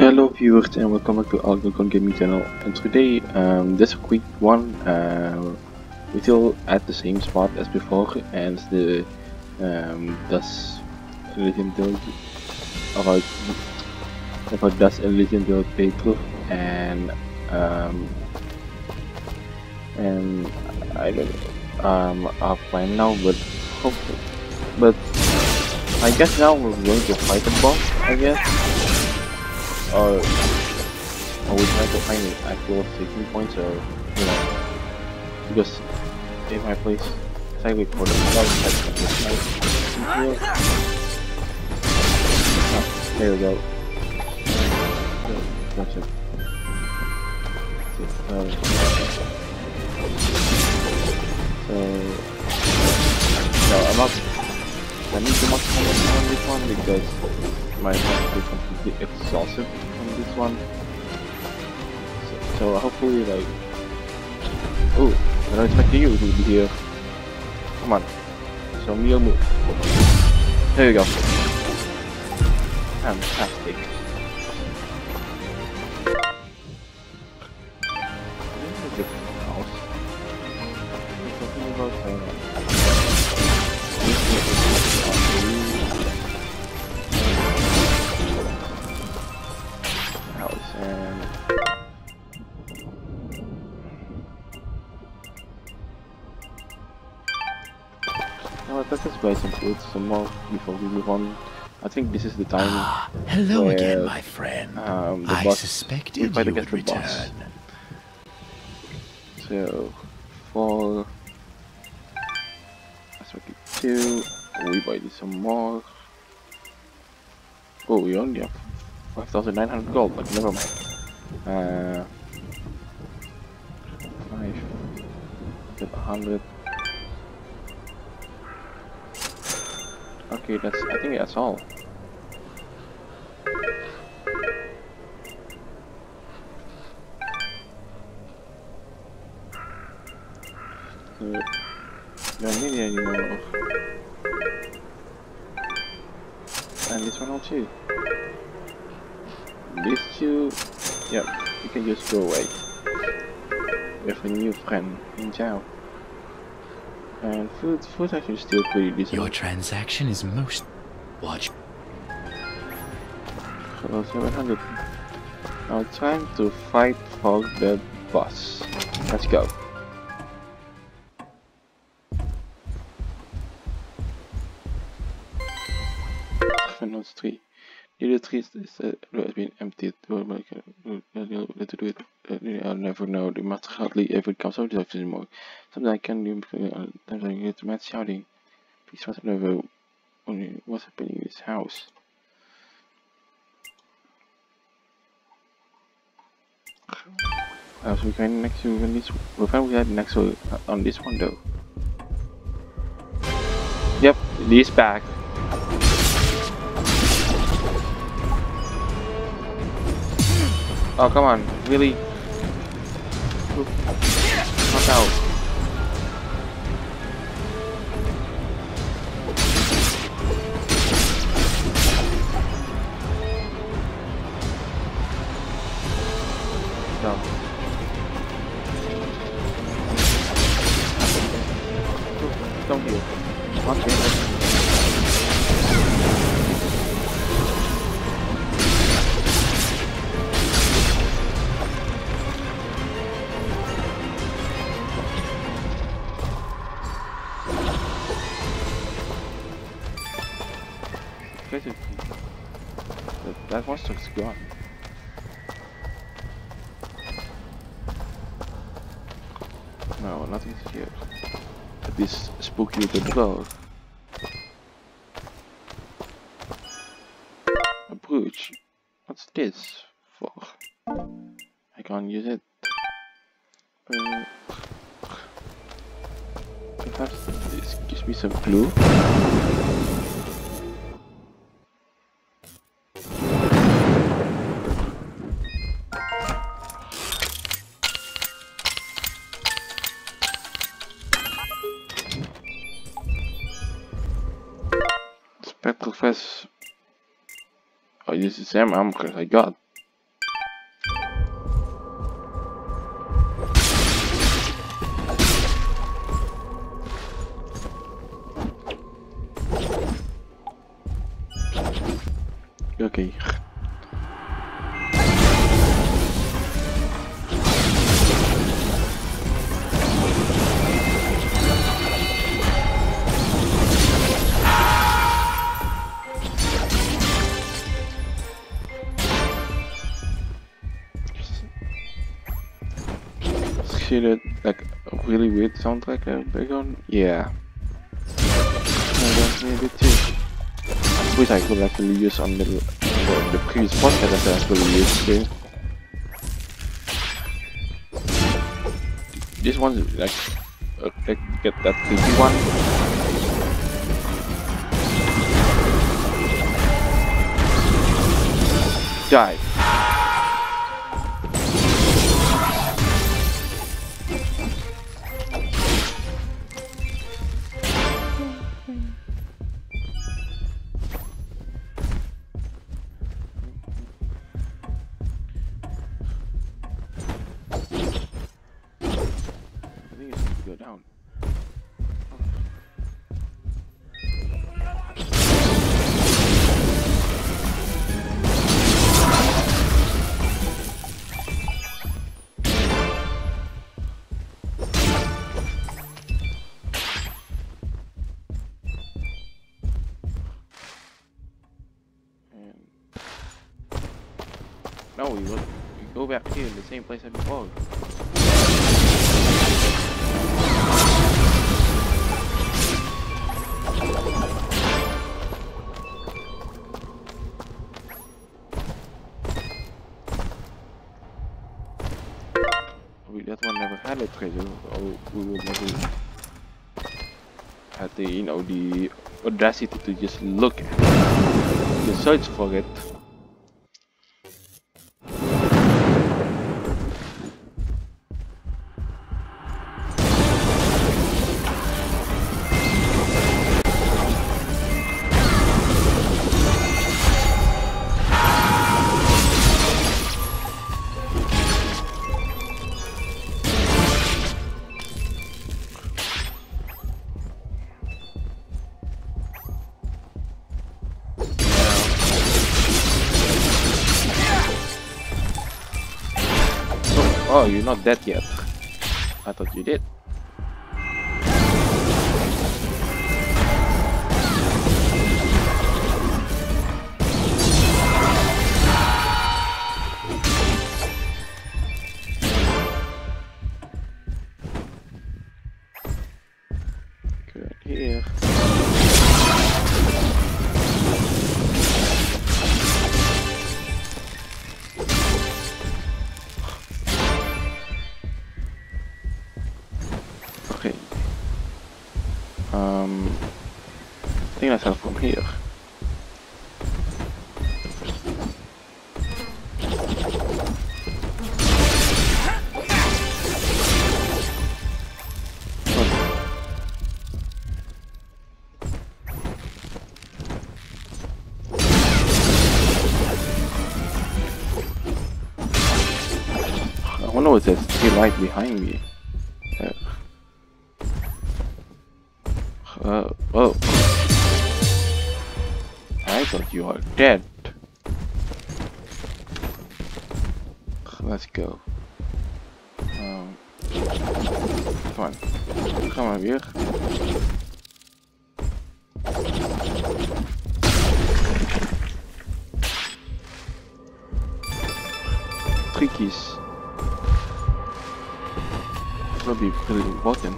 Hello viewers and welcome back to Algonquin Gaming channel, and today there's a quick one. We're still at the same spot as before, and the Dust An Elysian Tail about Dust An Elysian Tail playthrough, and I don't our plan now, but hopefully, but I guess now we're going to fight the boss, I guess. Or we try to find an actual sticking points, or you know, because if I place exactly for the start, I can just like there we go. Gotcha. So I'm not spending too much time on this one because my mind is completely exhausted on this one, so hopefully, like, oh, I don't expect you to be here. Come on, show me your move. There you go. Fantastic. Let's just buy some food, some more before we move on. I think this is the time. Hello where, again, my friend. I suspected you would return. Boss. So, for aspect 2, we buy this some more. Oh, we only have 5,900 gold, but never mind. 500. Okay, I think that's all. So, don't need it anymore. And this one too. These two, yep, you can just go away. With a new friend in town. And food actually still pretty decent. Your transaction is most watch. So 700. Now time to fight for the boss. Let's go. Notes 3. The trees has been emptied. To do it. I'll never know. The matter hardly ever comes out of this anymore. Something I can do sometimes I get mad shouting. Please trust never only what's happening in this house. So we can next to this we finally had next on this one though. Yep, he's back. Oh, come on, really? Fuck out. No. Don't heal. Okay. That monster's gone. No, nothing's here. But this spooky little dog. A brooch. What's this for? I can't use it. Perhaps this gives me some clue. Professor, I use the same armor I got. Okay. See that, like, really weird soundtrack background? Yeah. I don't need it too. Which I could actually use on the previous podcast that I actually used today. This one's like, get that creepy one. Die. No, we go back here in the same place I before. That one never had a treasure, or we would never had the, you know, the audacity to just look at it, to search for it. Oh, you're not dead yet. I thought you did. Good here. I think I shall from here. I wonder if there's still light behind me. Oh. I thought you are dead. Let's go. Come on. Come on, here. Trickies. That will be pretty important.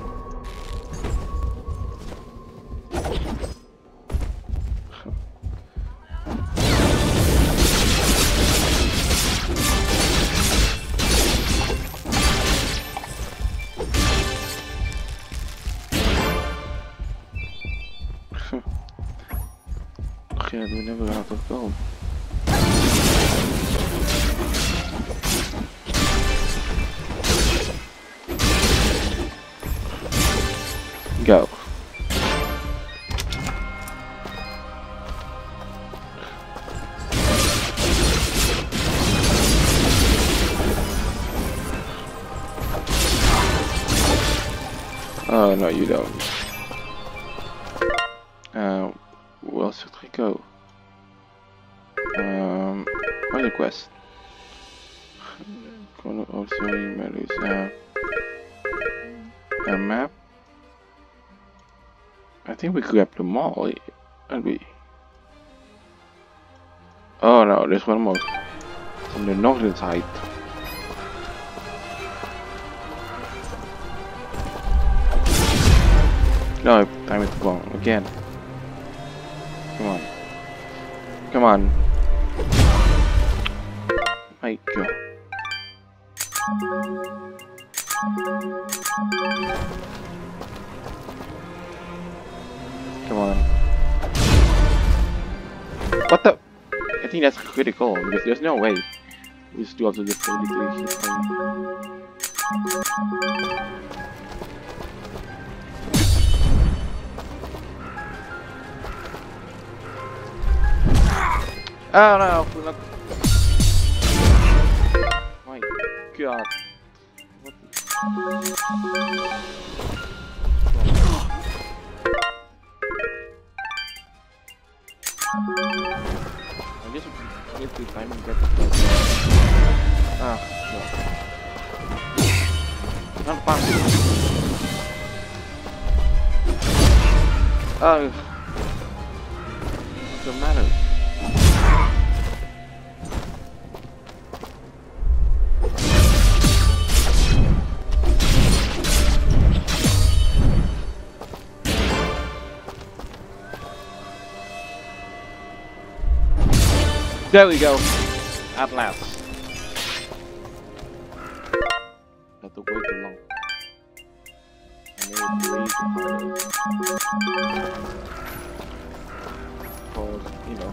Yeah, we never got out of gold. Go. Oh, no, you don't. Where else should I go? final quest. Also email is a map. I think we grab them all, and we. Oh no, there's one more on the northern side. No, time is wrong again. Come on, come on. My God. Come on. What the? I think that's critical because there's no way we still have to do this. Oh no, we're not. My God. What I just need to time and get the ah, God. Not possible. Oh. What's the matter? There we go. At last. Had to wait too long. Cause, you know.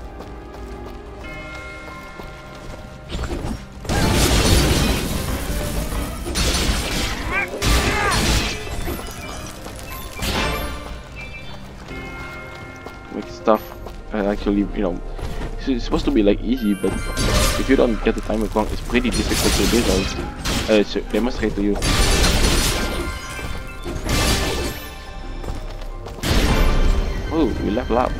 Make stuff actually, you know. It's supposed to be like easy, but if you don't get the timer wrong, it's pretty difficult to do those. So demonstrate to you. Oh, we level up.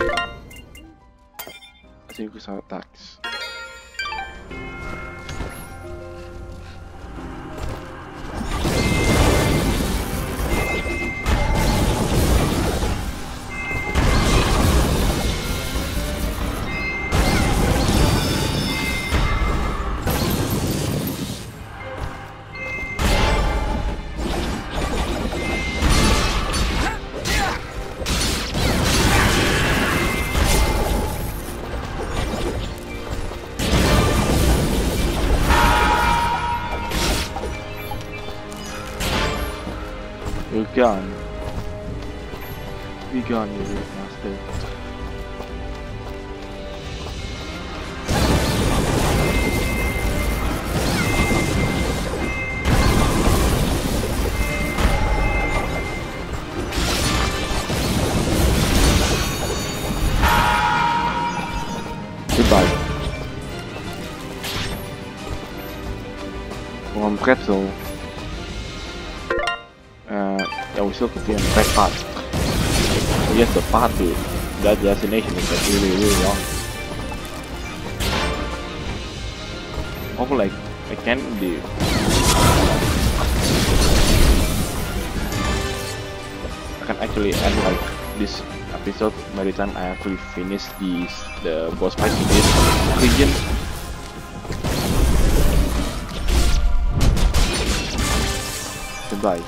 I think we saw attacks. Gone. Be gone, you little bastard. Goodbye. One pretzel. Still continue on the back path. So yes, the path to that destination is like really long. Also, like I can't do. I can actually end like this episode by the time I actually finish the boss fight in this region. Goodbye.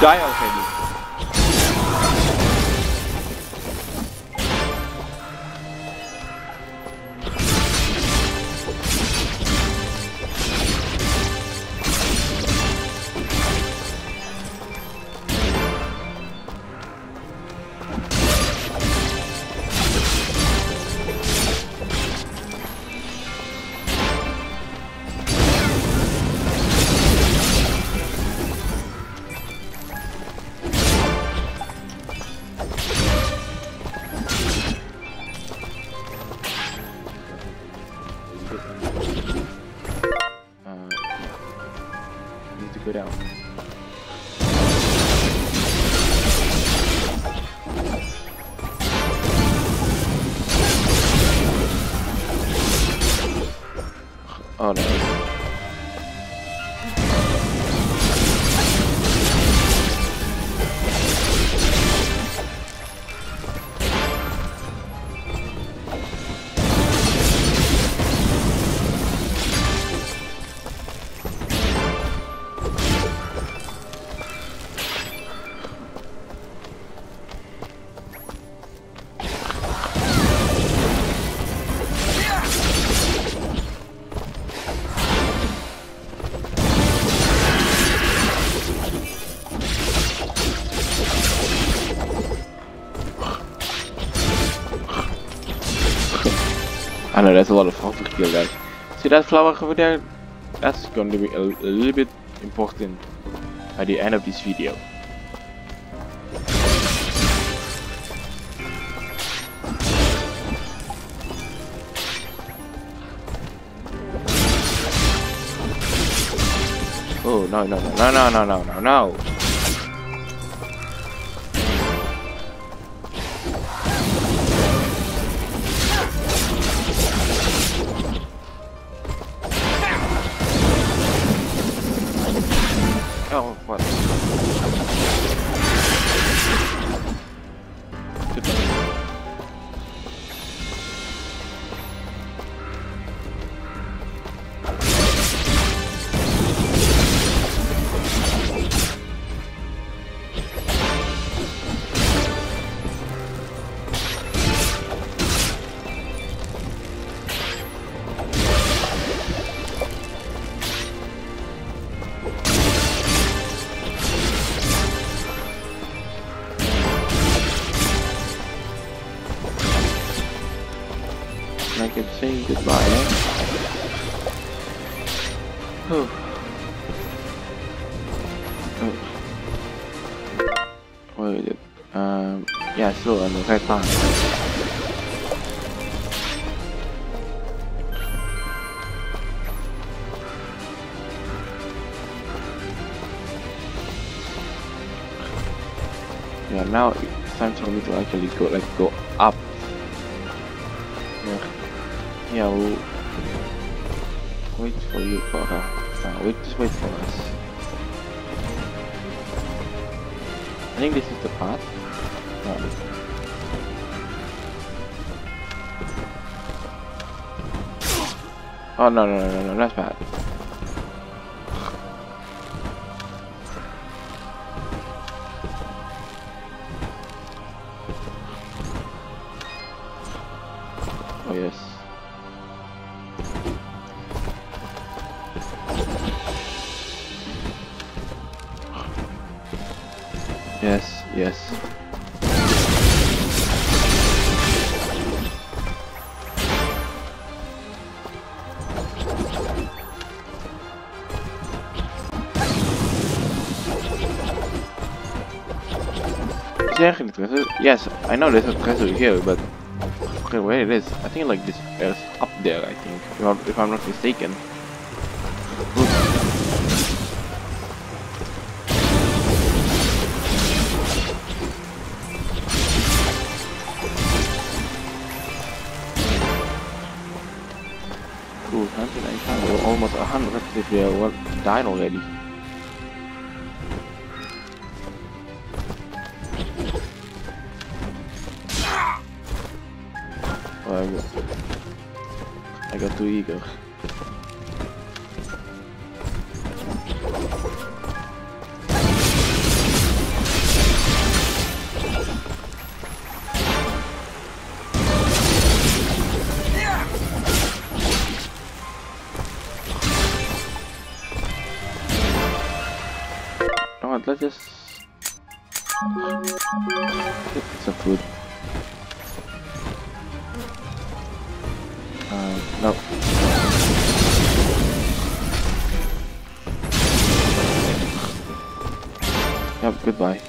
Die already. it out. Oh no. I know that's a lot of fun to kill that. See that flower over there? That's going to be a little bit important by the end of this video. Oh no no no no no no no no! Saying goodbye. Oh. Oh. What is it? Yeah, still on the right path. Yeah, now it's time for me to actually go, like, go up. Yeah. Yeah, we'll wait for you, Cora. Wait, just wait for us. I think this is the path. No. Oh no no no no, that's bad. Oh yes. Yes, yes. Yes, I know there's a treasure here, but okay, where it is? I think like this is up there. I think, if I'm not mistaken. Ooh, 195. We're almost 100. If we died already. I got too eager. Come on, let's just get some food. No. Yep, goodbye.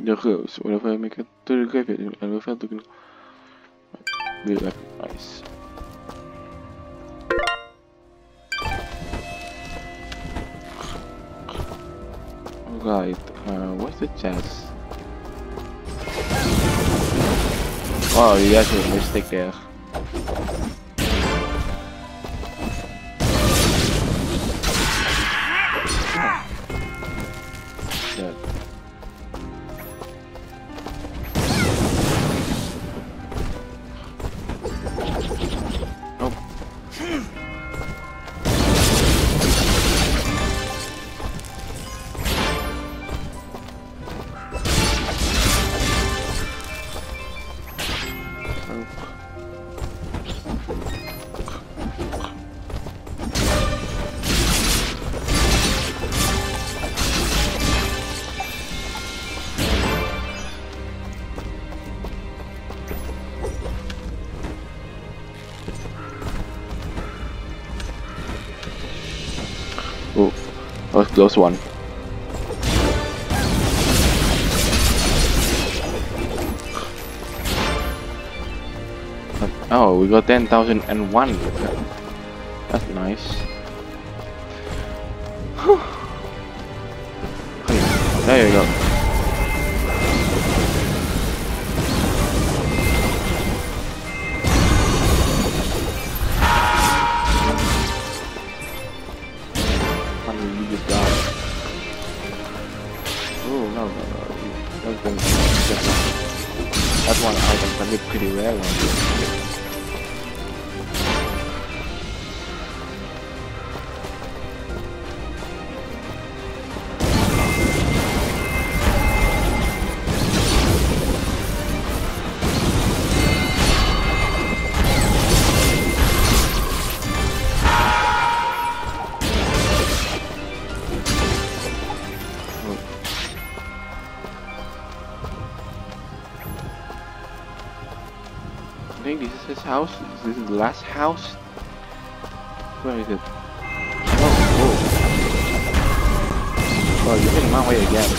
The ghost, whenever I make it to the graveyard, I will fail to. we recognize. Right, where's the chest? Oh, you guys made a mistake there. Oh, close one. Oh, we got 10,001. That's nice. Whew. There you go. That one item can be pretty rare one. I think this is his house. This is the last house. Where is it? Oh, whoa. Oh, you're in my way again.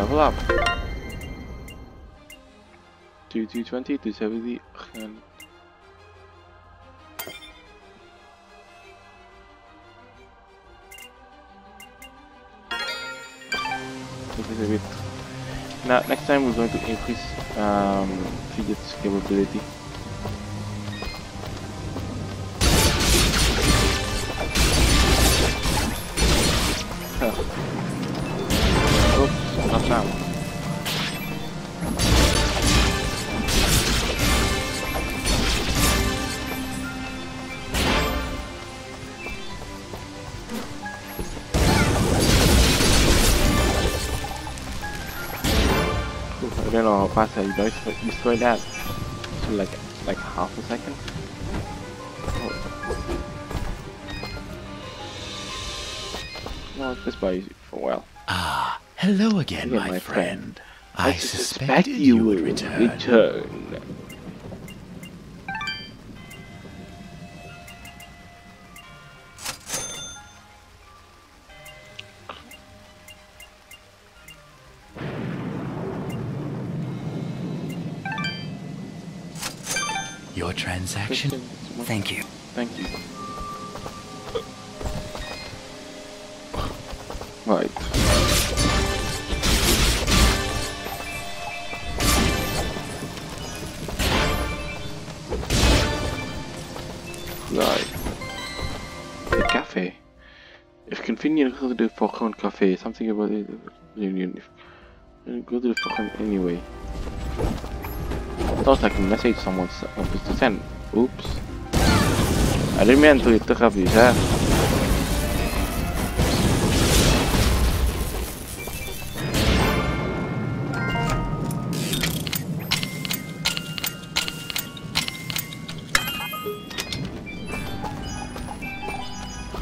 Level up. 220 to 70 and a bit. Now next time we're going to increase fidget's capability. Oops, not now. I don't know how fast I destroyed that. So like half a second. Oh. No, this by for a while. Ah, hello again, my friend. I suspected you would return. Your transaction? Thank you. Thank you. Right. Right. The cafe. If convenient, go to the Forkhorn Cafe. Something about it. Go to the Forkhorn anyway. I thought I can message someone to send. Oops. I didn't mean to interrupt you, sir.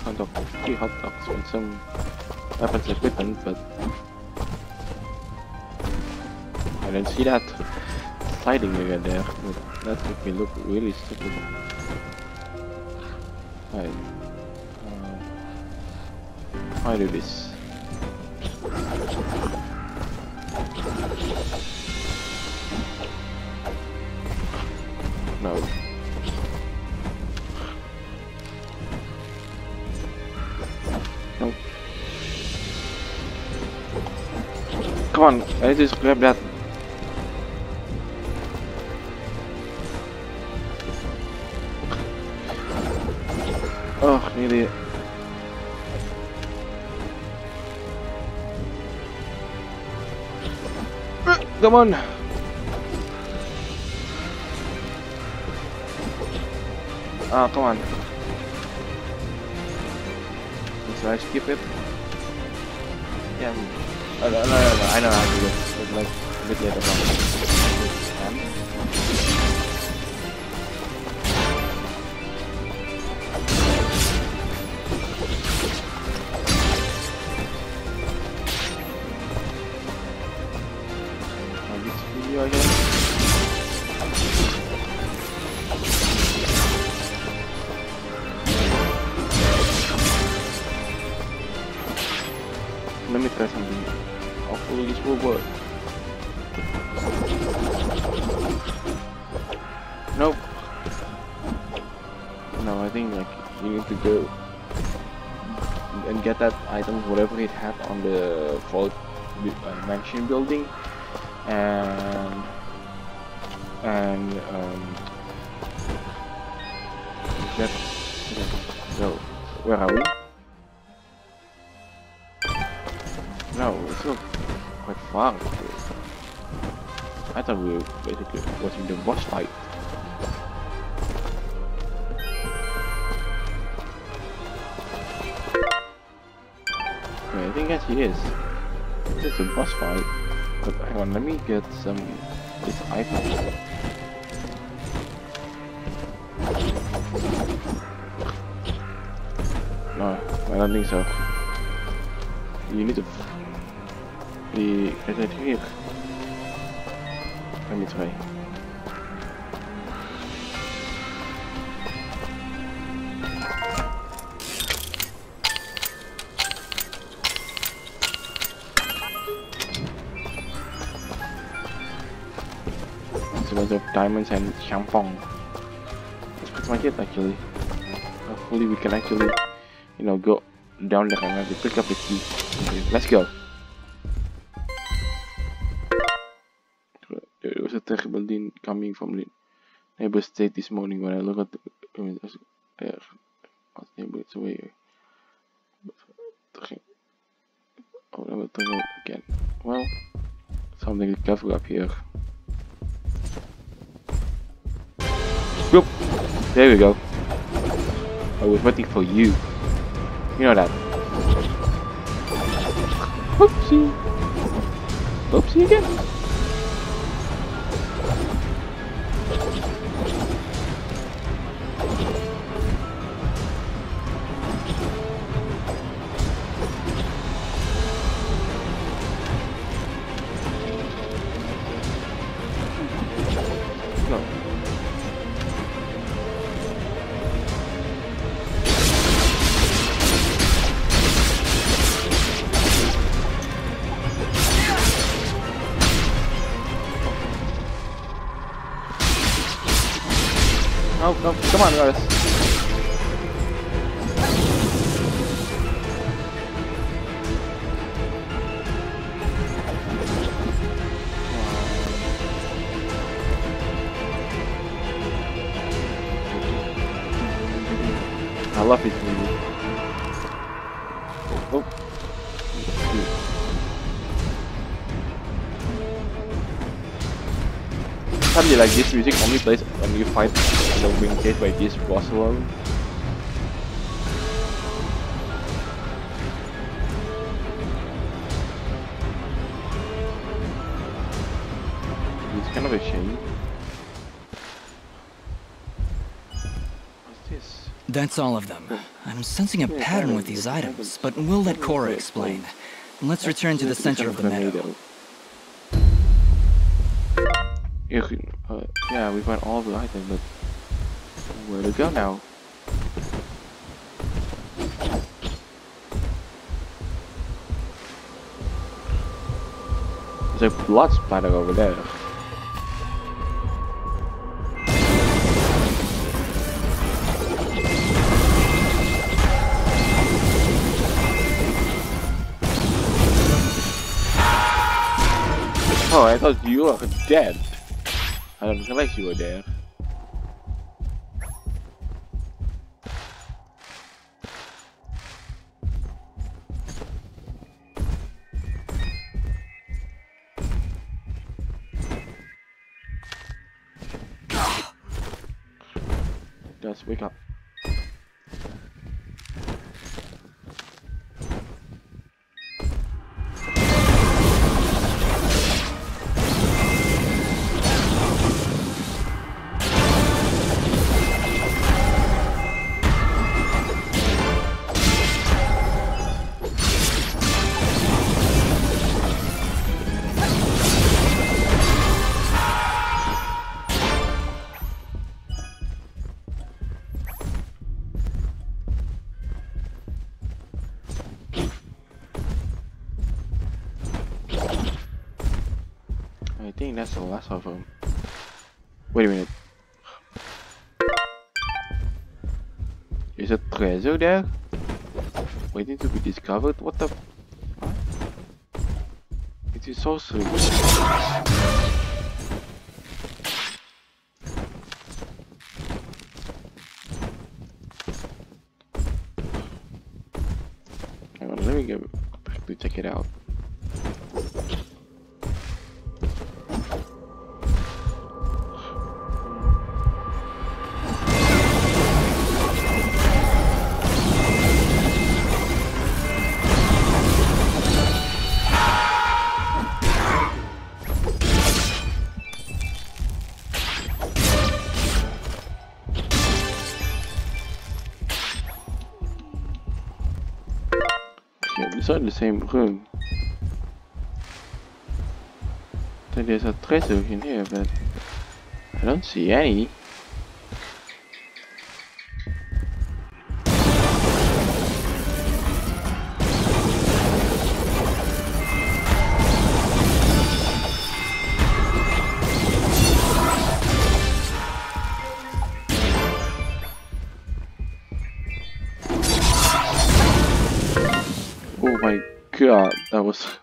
Hot dogs, 3 hot dogs and some weapons equipment, but I don't see that. sliding again there. That would me look really stupid. Right. I do this. No. No. Come on, I just grab that. Oh, nearly. Come on. Ah, come on. Should I skip it? Yeah. No, I know how to do it. But like a bit later on. Let me try something. Hopefully this will work. Nope. No, I think like you need to go and get that item, whatever it had on the vault mansion building, and that. So where are we? No, it's not quite far. I thought we were basically watching the boss fight. Okay, I think as it is. It's a boss fight. But hang on, let me get some this item. No, I don't think so. You need to get it here. Let me try. It's a lot of diamonds and champong. That's pretty much it actually. Hopefully we can actually, you know, go down there and have to pick up the key. Okay, let's go. There was a terrible din coming from the neighbor state this morning. When I look at the neighbor, it's away. Oh, I will turn out again. Well, something to cover up here. Whoop. There we go. I was waiting for you. You know that. Oopsie. Oopsie again. No, no, come on, Gaius. I love it, really. Oh. Something like this music only plays when you fight. Don't being hit by this boss alone. It's kind of a shame. What's this? That's all of them. I'm sensing a pattern with these items, but we'll let Cora explain. Let's return to the center of the meadow. But yeah, we found all of the items, but where to go now? There's a blood splatter over there. Oh, I thought you were dead. I don't realize you were dead. Just wake up. I think that's the last of them. Wait a minute. Is a treasure there? Waiting to be discovered? What the? It is so sweet. Hang on, let me go back to check it out. In the same room. Then there's a treasure in here, but I don't see any. God, that was...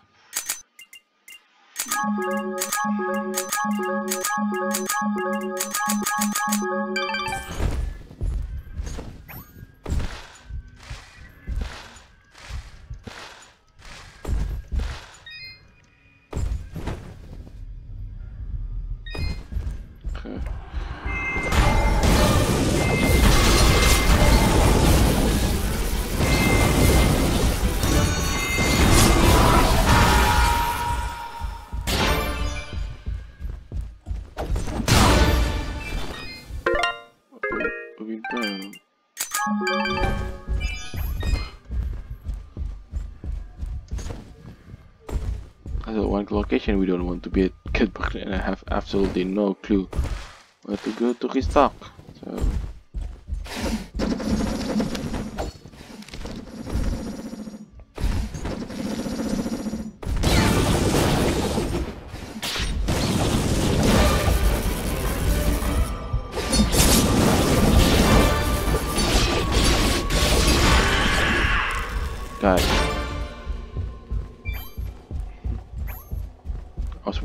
That's the one location we don't want to be at, Kitbuck, and I have absolutely no clue where to go to restock.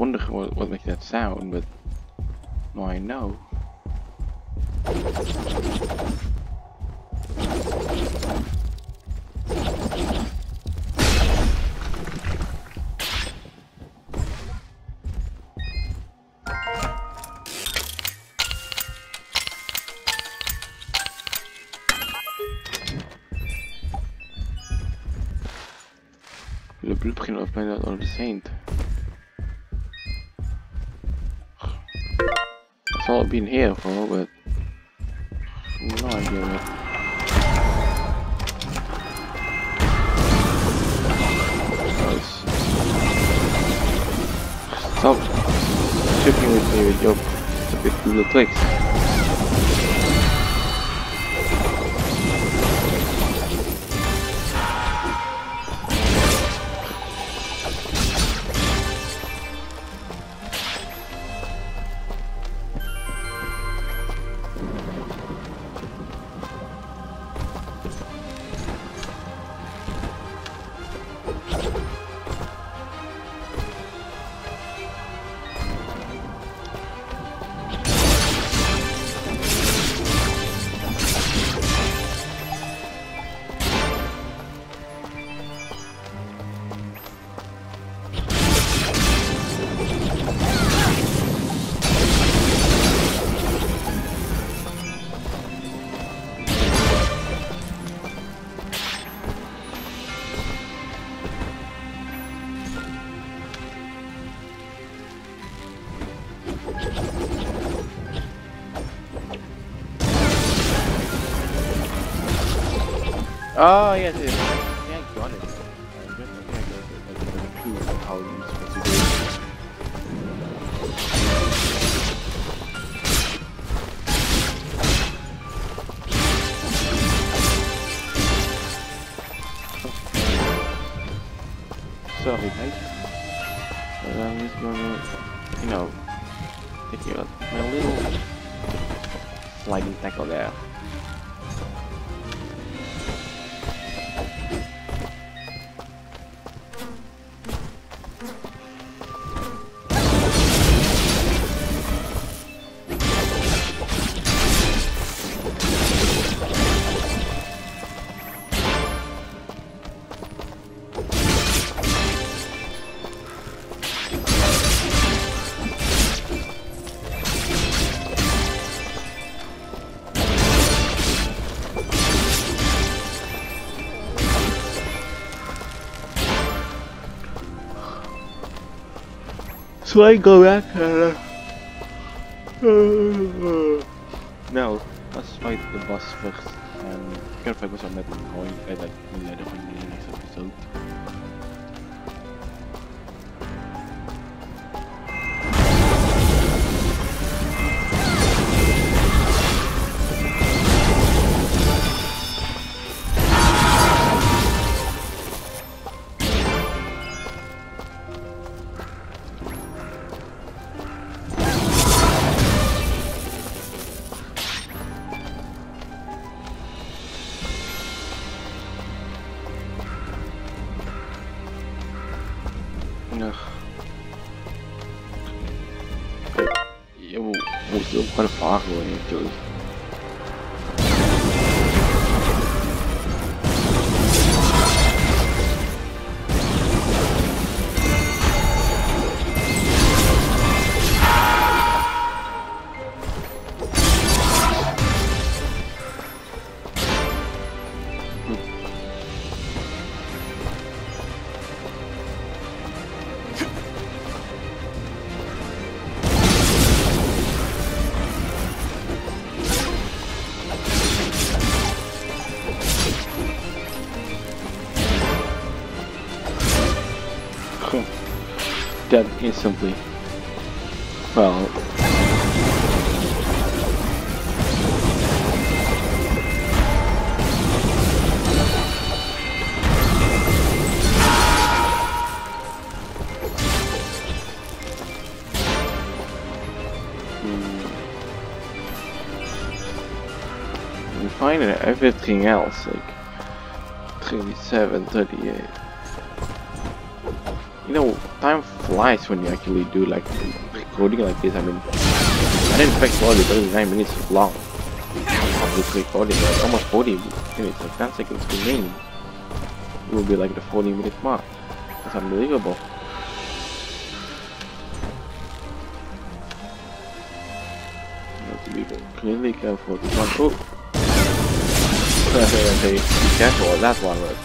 So what makes that sound, but now I know. The blueprint of Planet of the Saint. That's all I've been here for, but no idea what. Stop tricking with me with your a big little place. Oh, yes, it is. Yeah, I got it. I got the clue of how useful to do it. Sorry, guys. But I'm just gonna, you know, take you up my little sliding tackle there. So I go back and now let's fight the boss first, and can't focus on that coin at that later in the next episode. Quite a far away, actually. Dead instantly. Well, we find everything else like 37, 38. You know, time flies when you actually do like recording like this. I mean, I didn't expect all the 39 minutes long of this recording, like almost 40 minutes, like 10 seconds remaining. It will be like the 40-minute mark. It's unbelievable. You have to be clearly careful with one. Oh! Be careful with that one, right?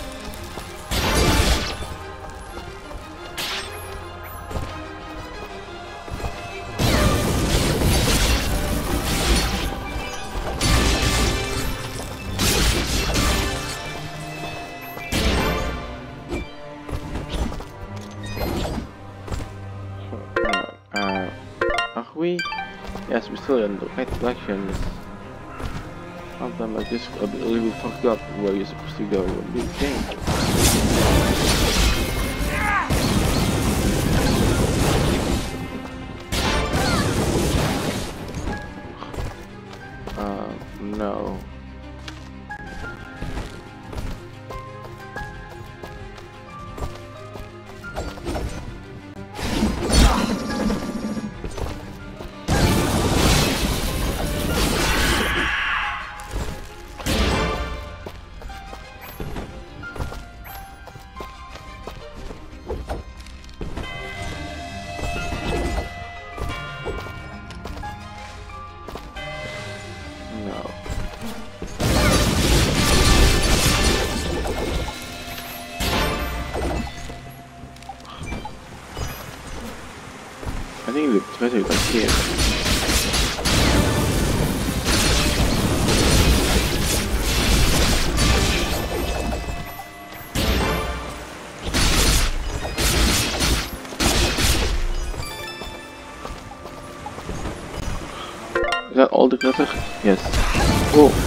Yes, we're still in the right directions. Something like this, a little fucked up where you're supposed to go. What do you think? No. Especially if I can't. Is that all the clutter? Yes. Oh.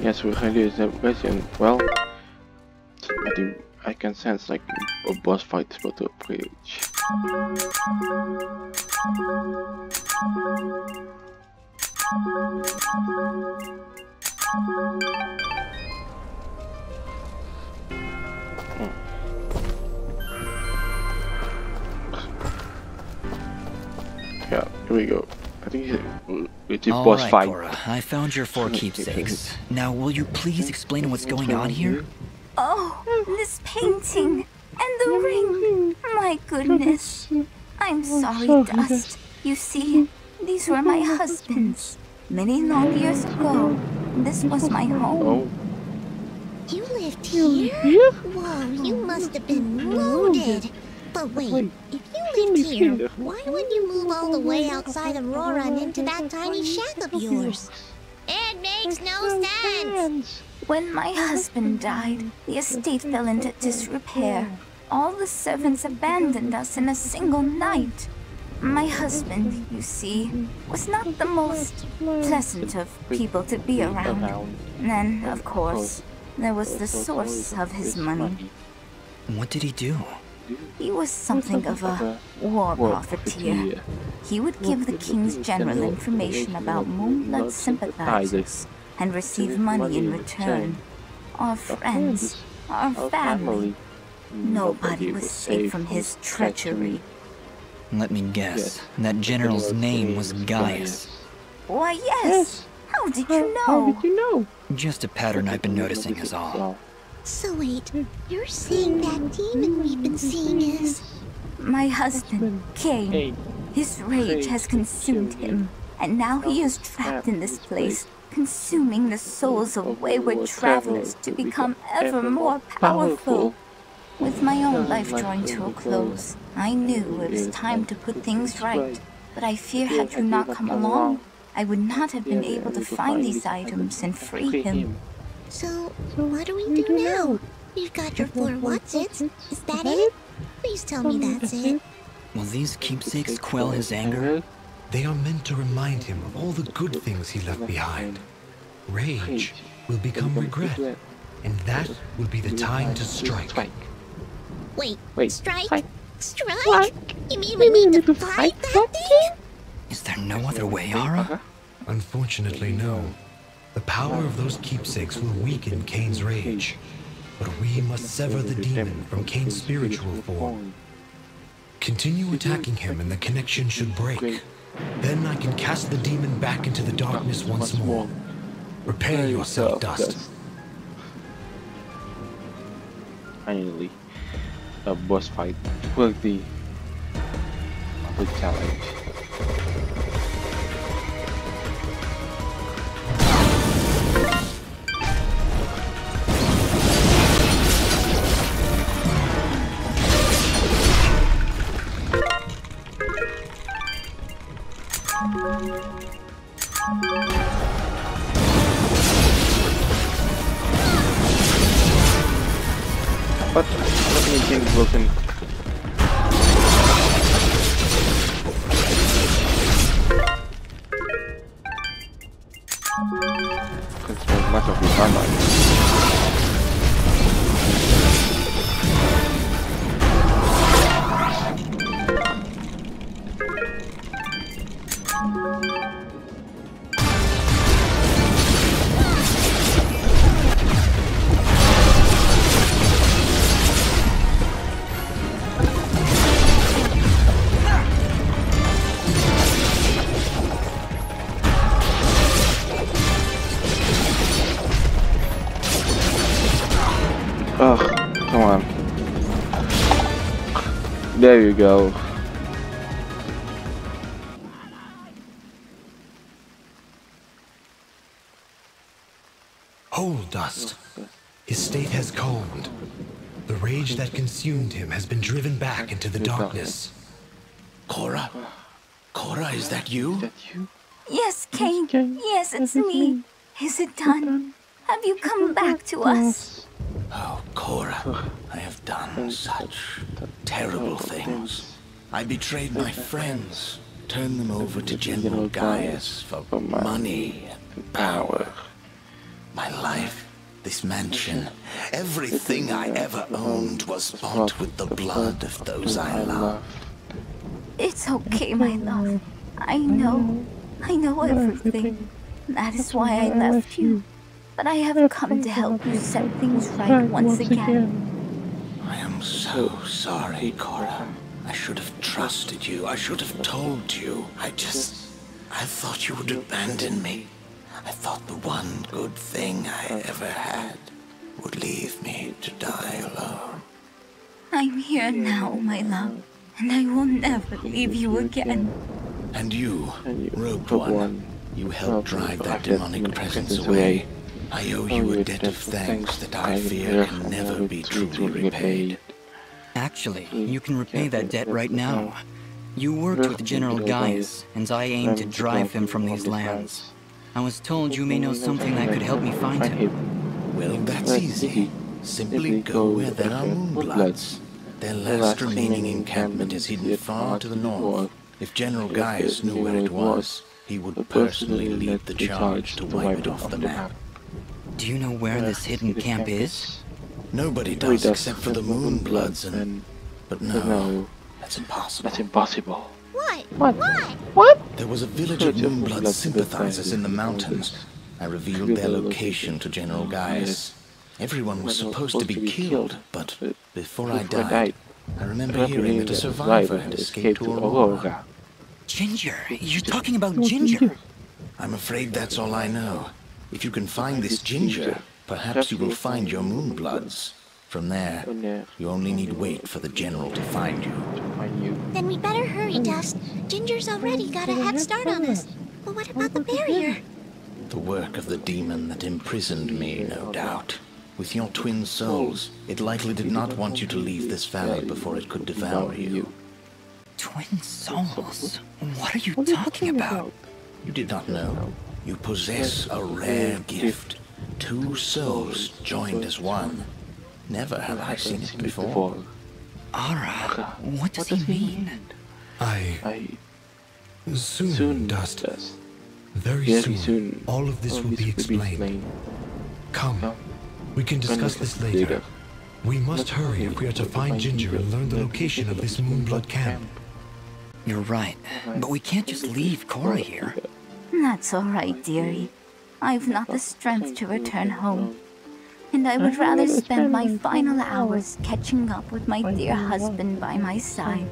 Yes, we're gonna do this question. Well, I think I can sense like a boss fight is about to approach. Yeah, here we go. I think it's a boss fight. Cora, I found your four keepsakes. Now, will you please explain what's going on here? Oh, this painting and the ring. My goodness. I'm sorry, Dust. You see, these were my husband's. Many long years ago, this was my home. Oh. You lived here? Whoa, you must have been loaded. But wait, if you lived here, why would you move all the way outside Aurora and into that tiny shack of yours? It makes no sense! When my husband died, the estate fell into disrepair. All the servants abandoned us in a single night. My husband, you see, was not the most pleasant of people to be around. And, of course, there was the source of his money. What did he do? He was something of a war profiteer. He would give the king's general information about Moonblood sympathizers and receive money in return. Our friends, our family, nobody was safe from his treachery. Let me guess, that general's name was Gaius. Why yes, how did you know? Just a pattern I've been noticing is all. So wait, you're seeing that demon we've been seeing is... My husband, Cain. His rage has consumed him, and now he is trapped in this place, consuming the souls of wayward travelers to become ever more powerful. With my own life drawing to a close, I knew it was time to put things right, but I fear had you not come along, I would not have been able to find these items and free him. So, what do we do now? We've got your four what's-its. Is that it? Please tell me that's it. Will these keepsakes quell his anger? They are meant to remind him of all the good things he left behind. Rage will become regret, and that will be the time to strike. Wait, strike? Strike? You mean we need to fight that thing? Is there no other way, Aura? Unfortunately, no. The power of those keepsakes will weaken Cain's rage, but we must sever the demon from Cain's spiritual form. Continue attacking him and the connection should break. Then I can cast the demon back into the darkness once more. Prepare yourself, Dust. Finally, a boss fight will be the challenge. There you go. Hold, Dust. His state has calmed. The rage that consumed him has been driven back into the darkness. Cora? Cora, is that you? Yes, Cain. Yes, it's me. Is it done? Have you come back to us? Oh, Cora, I have done such terrible things. I betrayed my friends, turned them over to General Gaius for money and power. My life, this mansion, everything I ever owned was spot with the blood of those I love. It's okay, my love. I know everything. That is why I left you. But I have come to help you set things right once again. I am so sorry, Cora. I should have trusted you. I should have told you. I thought you would abandon me. I thought the one good thing I ever had would leave me to die alone. I'm here now, my love, and I will never leave you again. And you, Rogue One, you helped drive that demonic presence away. I owe you a debt of thanks that I fear can never be truly repaid. Actually, you can repay that debt right now. You worked with General Gaius, and I aim to drive him from these lands. I was told you may know something that could help me find him. Well, that's easy. Simply go where there are Moonbloods. Their last remaining encampment is hidden far to the north. If General Gaius knew where it was, he would personally lead the charge to wipe it off the map. Do you know where this hidden camp is? Nobody does except for the Moonbloods and... But no, that's impossible. That's impossible. What? What? There was a village of Moonblood sympathizers in the mountains. I revealed their location to General Gaius. Everyone was supposed to be killed, but before I died, I remember hearing that a survivor had escaped to Aurora. Ginger? You're talking about Ginger? I'm afraid that's all I know. If you can find this Ginger, perhaps you will find your Moonbloods. From there, you only need wait for the General to find you. Then we better hurry, Dust. Ginger's already got a head start on us. But what about the barrier? The work of the demon that imprisoned me, no doubt. With your twin souls, it likely did not want you to leave this valley before it could devour you. Twin souls? What are you talking about? You did not know. You possess a rare gift. Two souls joined as one. Never have I seen it before. Ara, what does he mean? Soon, Dust. Very soon, all of this will be explained. Come, we can discuss this later. We must hurry if we are to find Ginger and learn the location of this Moonblood camp. You're right, but we can't just leave Cora here. That's all right, dearie. I've not the strength to return home. And I would rather spend my final hours catching up with my dear husband by my side.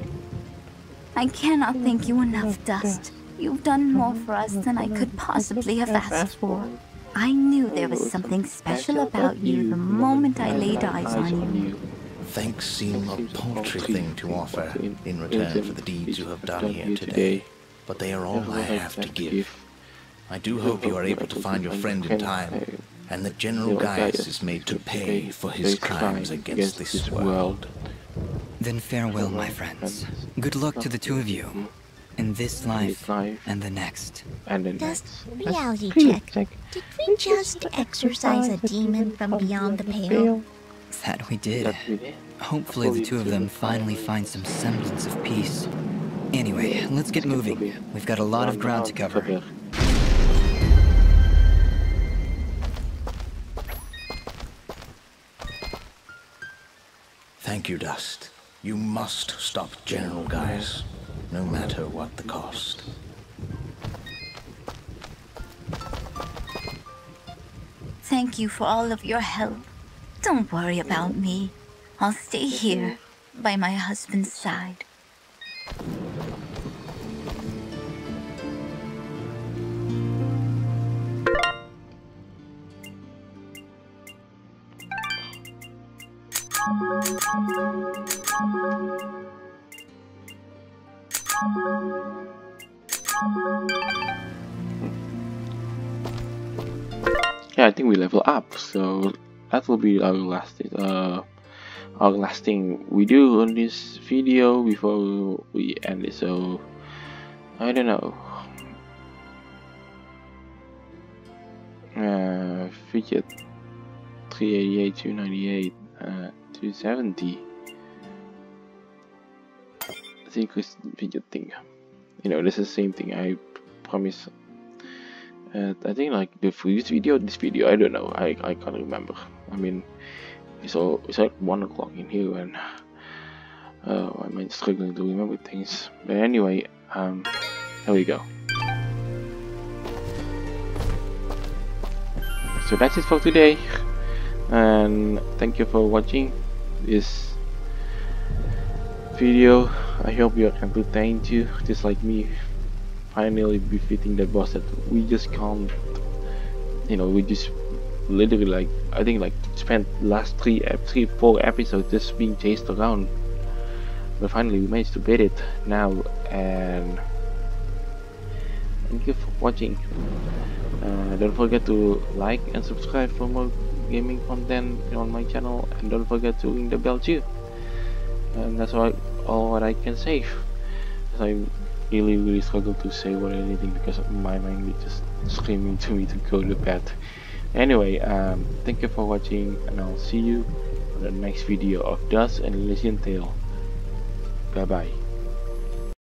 I cannot thank you enough, Dust. You've done more for us than I could possibly have asked for. I knew there was something special about you the moment I laid eyes on you. Thanks seem a paltry thing to offer in return for the deeds you have done here today, but they are all I have to give. I do hope you are able to find your friend in time, and that General Gaius is made to pay for his crimes against this world. Then farewell, my friends. Good luck to the two of you, in this life and the next. Dust, reality check. Did we just exorcise a demon from beyond the pale? That we did. Hopefully the two of them finally find some semblance of peace. Anyway, let's get moving. We've got a lot of ground to cover. Thank you, Dust. You must stop General Gaius, no matter what the cost. Thank you for all of your help. Don't worry about me. I'll stay here, by my husband's side. I think we level up, so that will be our last thing we do on this video before we end it. So I don't know. Fidget 388, 298, 270. Secret fidget thing. You know, this is the same thing. I promise. I think like the previous video, this video, I don't know. I can't remember. I mean, it's like 1 o'clock in here, and I'm struggling to remember things. But anyway, there we go. So that's it for today, and thank you for watching this video. I hope you are entertained too, just like me, finally defeating that boss that we just can't, you know, we just literally like, I think like spent last three, four episodes just being chased around, but finally we managed to beat it now. And thank you for watching. Don't forget to like and subscribe for more gaming content on my channel, and don't forget to ring the bell too. And that's all what I can say. I really struggle to say or anything because my mind is just screaming to me to go to bed. Anyway, thank you for watching, and I'll see you on the next video of Dust An Elysian Tail. Bye bye.